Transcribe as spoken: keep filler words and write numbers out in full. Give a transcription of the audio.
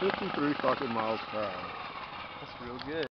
fifty-three fucking miles per hour. That's real good.